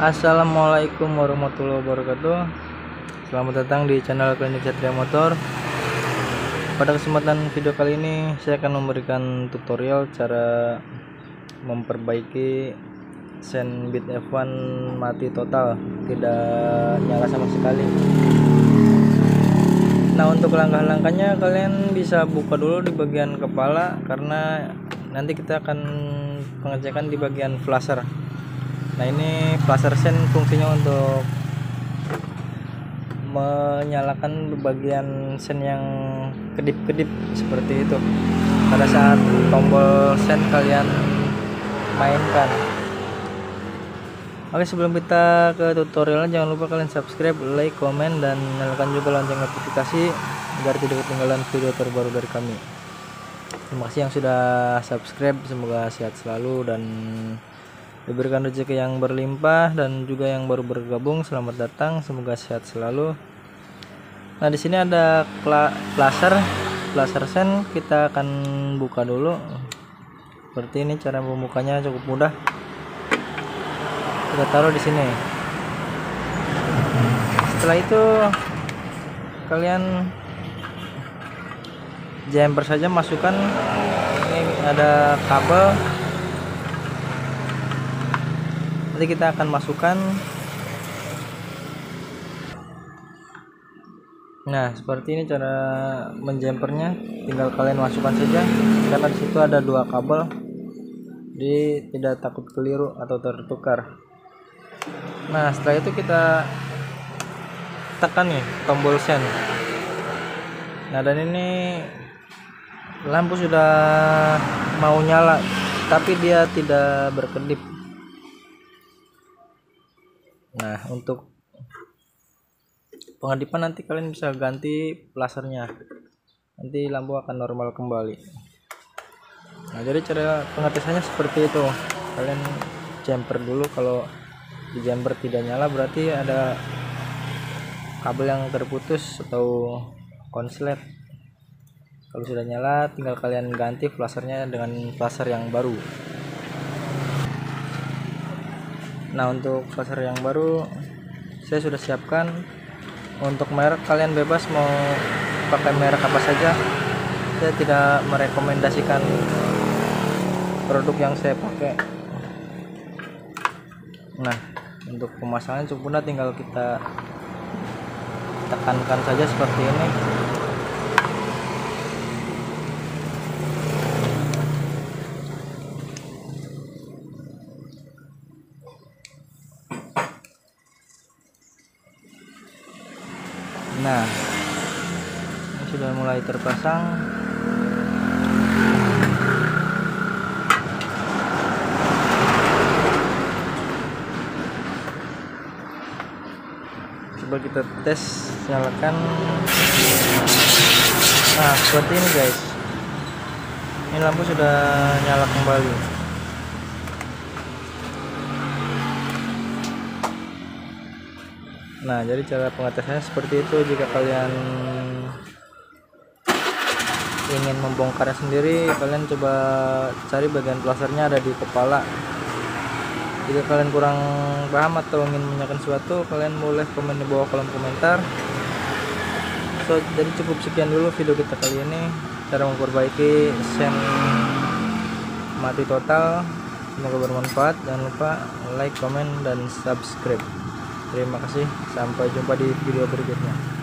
Assalamualaikum warahmatullahi wabarakatuh. Selamat datang di channel Clinic Satria Motor. Pada kesempatan video kali ini saya akan memberikan tutorial cara memperbaiki sen bit F1 mati total, tidak nyala sama sekali. Nah, untuk langkah-langkahnya kalian bisa buka dulu di bagian kepala, karena nanti kita akan pengecekan di bagian flasher. Nah, ini flasher sen fungsinya untuk menyalakan bagian sen yang kedip-kedip seperti itu pada saat tombol sen kalian mainkan. Oke, sebelum kita ke tutorialnya, jangan lupa kalian subscribe, like, komen, dan nyalakan juga lonceng notifikasi agar tidak ketinggalan video terbaru dari kami. Terima kasih yang sudah subscribe, semoga sehat selalu dan diberikan rezeki yang berlimpah. Dan juga yang baru bergabung, selamat datang, semoga sehat selalu. Nah, di sini ada flasher sen, kita akan buka dulu. Seperti ini cara membukanya, cukup mudah. Kita taruh di sini. Setelah itu kalian jumper saja masukkan. Ini ada kabel, nanti kita akan masukkan. Nah, seperti ini cara menjumpernya, tinggal kalian masukkan saja, karena disitu ada dua kabel, jadi tidak takut keliru atau tertukar. Nah, setelah itu kita tekan nih tombol sen. Nah, dan ini lampu sudah mau nyala tapi dia tidak berkedip. Nah, untuk pengedipan nanti kalian bisa ganti flashernya, nanti lampu akan normal kembali. Nah, jadi cara pengetesannya seperti itu. Kalian jumper dulu, kalau di jumper tidak nyala berarti ada kabel yang terputus atau konslet. Kalau sudah nyala tinggal kalian ganti flashernya dengan flasher yang baru. Nah, untuk flasher yang baru saya sudah siapkan. Untuk merek kalian bebas mau pakai merek apa saja, saya tidak merekomendasikan produk yang saya pakai. Nah, untuk pemasangan cukup mudah, tinggal kita tekankan saja seperti ini. Nah, ini sudah mulai terpasang. Coba kita tes nyalakan. Nah, seperti ini guys, ini lampu sudah nyala kembali. Nah, jadi cara pengetesannya seperti itu. Jika kalian ingin membongkarnya sendiri, kalian coba cari bagian flashernya ada di kepala. Jika kalian kurang paham atau ingin menanyakan sesuatu, kalian boleh komen di bawah kolom komentar. Jadi cukup sekian dulu video kita kali ini, cara memperbaiki sen mati total. Semoga bermanfaat. Jangan lupa like, komen, dan subscribe. Terima kasih, sampai jumpa di video berikutnya.